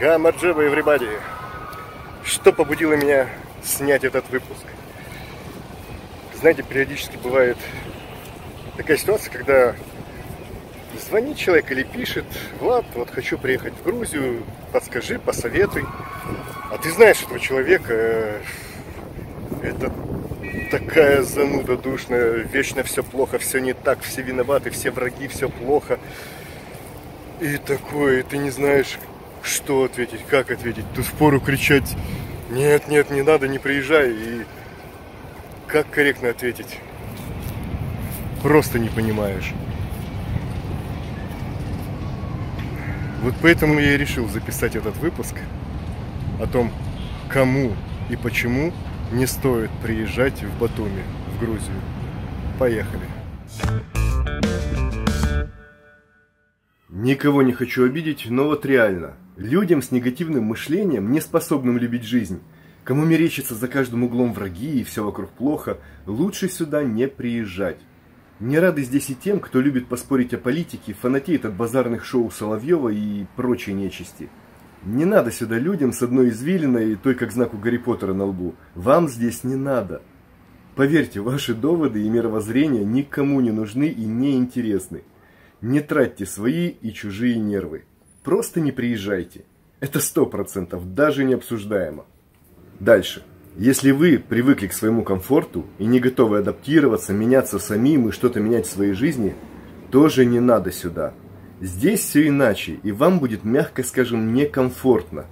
Гамарджоба, everybody! Что побудило меня снять этот выпуск? Знаете, периодически бывает такая ситуация, когда звонит человек или пишет: Влад, вот хочу приехать в Грузию, подскажи, посоветуй. А ты знаешь этого человека, это такая зануда душная, вечно все плохо, все не так, все виноваты, все враги, все плохо. И такое, ты не знаешь, что ответить, как ответить. Тут впору кричать: нет, нет, не надо, не приезжай. И как корректно ответить? Просто не понимаешь. Вот поэтому я и решил записать этот выпуск о том, кому и почему не стоит приезжать в Батуми, в Грузию. Поехали. Никого не хочу обидеть, но вот реально. Людям с негативным мышлением, не способным любить жизнь, кому мерещится за каждым углом враги и все вокруг плохо, лучше сюда не приезжать. Не рады здесь и тем, кто любит поспорить о политике, фанатеет от базарных шоу Соловьева и прочей нечисти. Не надо сюда людям с одной извилиной и той, как знак у Гарри Поттера на лбу. Вам здесь не надо. Поверьте, ваши доводы и мировоззрения никому не нужны и не интересны. Не тратьте свои и чужие нервы. Просто не приезжайте. Это 100%, даже не обсуждаемо. Дальше. Если вы привыкли к своему комфорту и не готовы адаптироваться, меняться самим и что-то менять в своей жизни, тоже не надо сюда. Здесь все иначе, и вам будет, мягко скажем, некомфортно.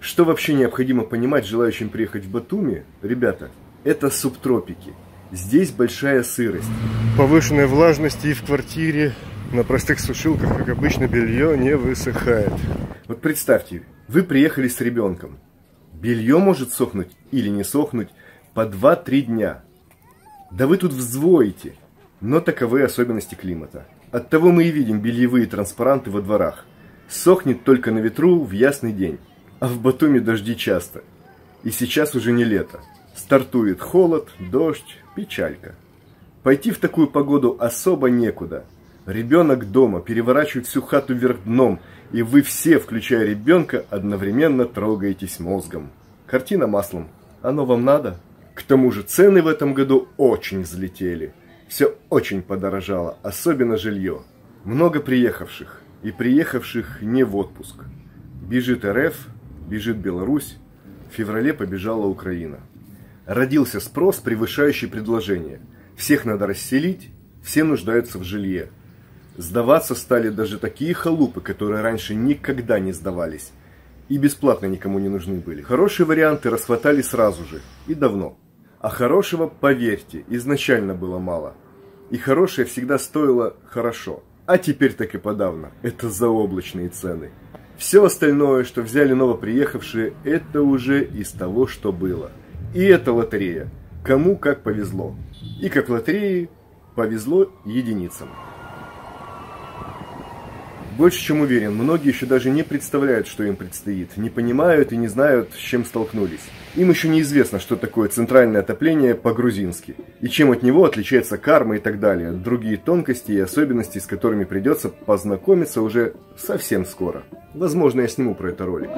Что вообще необходимо понимать желающим приехать в Батуми, ребята, это субтропики. Здесь большая сырость. Повышенная влажность и в квартире. На простых сушилках, как обычно, белье не высыхает. Вот представьте, вы приехали с ребенком. Белье может сохнуть или не сохнуть по 2-3 дня. Да вы тут взвоите. Но таковы особенности климата. Оттого мы и видим бельевые транспаранты во дворах. Сохнет только на ветру в ясный день. А в Батуми дожди часто. И сейчас уже не лето. Стартует холод, дождь, печалька. Пойти в такую погоду особо некуда. Ребенок дома, переворачивает всю хату вверх дном, и вы все, включая ребенка, одновременно трогаетесь мозгом. Картина маслом. Оно вам надо? К тому же цены в этом году очень взлетели. Все очень подорожало, особенно жилье. Много приехавших, и приехавших не в отпуск. Бежит РФ, бежит Беларусь, в феврале побежала Украина. Родился спрос, превышающий предложение. Всех надо расселить, все нуждаются в жилье. Сдаваться стали даже такие халупы, которые раньше никогда не сдавались. И бесплатно никому не нужны были. Хорошие варианты расхватали сразу же. И давно. А хорошего, поверьте, изначально было мало. И хорошее всегда стоило хорошо. А теперь так и подавно. Это заоблачные цены. Все остальное, что взяли новоприехавшие, это уже из того, что было. И это лотерея. Кому как повезло. И как лотереи повезло единицам. Больше чем уверен, многие еще даже не представляют, что им предстоит, не понимают и не знают, с чем столкнулись. Им еще неизвестно, что такое центральное отопление по-грузински, и чем от него отличается карма и так далее, другие тонкости и особенности, с которыми придется познакомиться уже совсем скоро. Возможно, я сниму про это ролик.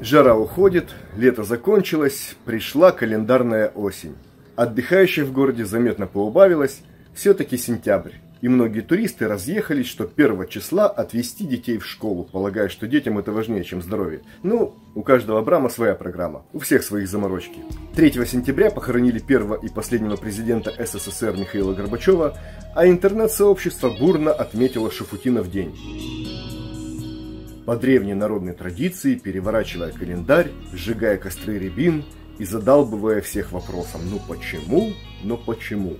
Жара уходит, лето закончилось, пришла календарная осень. Отдыхающих в городе заметно поубавилось, все-таки сентябрь. И многие туристы разъехались, что 1 числа отвезти детей в школу, полагая, что детям это важнее, чем здоровье. Ну, у каждого Абрама своя программа, у всех своих заморочки. 3 сентября похоронили первого и последнего президента СССР Михаила Горбачева, а интернет-сообщество бурно отметило Шуфутина в день. По древней народной традиции, переворачивая календарь, сжигая костры рябин и задалбывая всех вопросом «ну почему?», «ну почему?».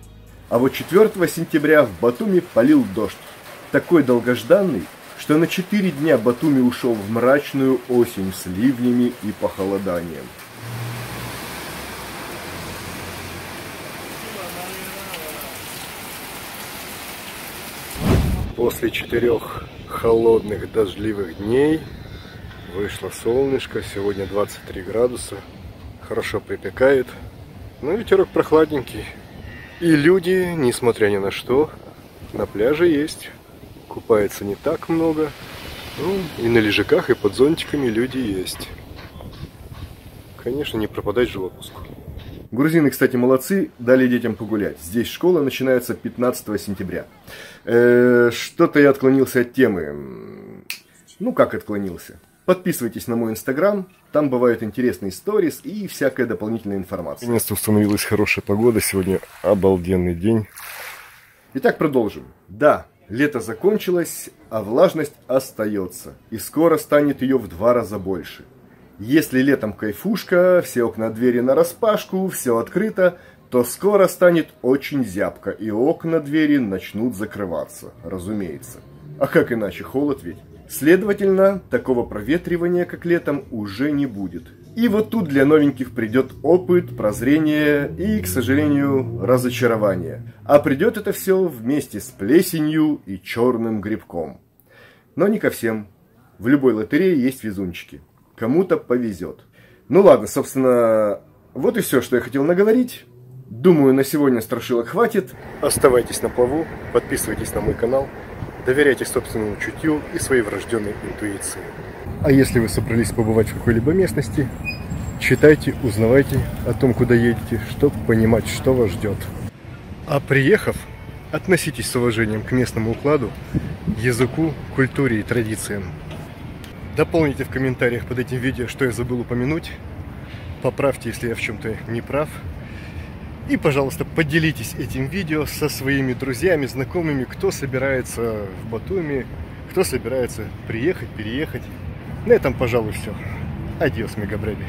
А вот 4 сентября в Батуми палил дождь. такой долгожданный, что на 4 дня Батуми ушел в мрачную осень с ливнями и похолоданием. После 4 холодных дождливых дней вышло солнышко, сегодня 23 градуса, хорошо припекает, но ветерок прохладненький. И люди, несмотря ни на что, на пляже есть. Купается не так много, ну, и на лежаках, и под зонтиками люди есть. Конечно, не пропадать же в отпуск. Грузины, кстати, молодцы, дали детям погулять. Здесь школа начинается 15 сентября. Что-то я отклонился от темы. Ну, как отклонился? Подписывайтесь на мой инстаграм, там бывают интересные сторис и всякая дополнительная информация. Наконец-то установилась хорошая погода, сегодня обалденный день. Итак, продолжим. Да, лето закончилось, а влажность остается, и скоро станет ее в 2 раза больше. Если летом кайфушка, все окна, двери нараспашку, все открыто, то скоро станет очень зябко, и окна, двери начнут закрываться, разумеется. А как иначе, холод ведь? Следовательно, такого проветривания, как летом, уже не будет. И вот тут для новеньких придет опыт, прозрение и, к сожалению, разочарование. А придет это все вместе с плесенью и черным грибком. Но не ко всем. В любой лотерее есть везунчики. Кому-то повезет. Ну ладно, собственно, вот и все, что я хотел наговорить. Думаю, на сегодня страшилок хватит. Оставайтесь на плаву, подписывайтесь на мой канал. Доверяйте собственному чутью и своей врожденной интуиции. А если вы собрались побывать в какой-либо местности, читайте, узнавайте о том, куда едете, чтобы понимать, что вас ждет. А приехав, относитесь с уважением к местному укладу, языку, культуре и традициям. Дополните в комментариях под этим видео, что я забыл упомянуть. Поправьте, если я в чем-то не прав. И, пожалуйста, поделитесь этим видео со своими друзьями, знакомыми, кто собирается в Батуми, кто собирается приехать, переехать. На этом, пожалуй, все. Адьос, мегабреби.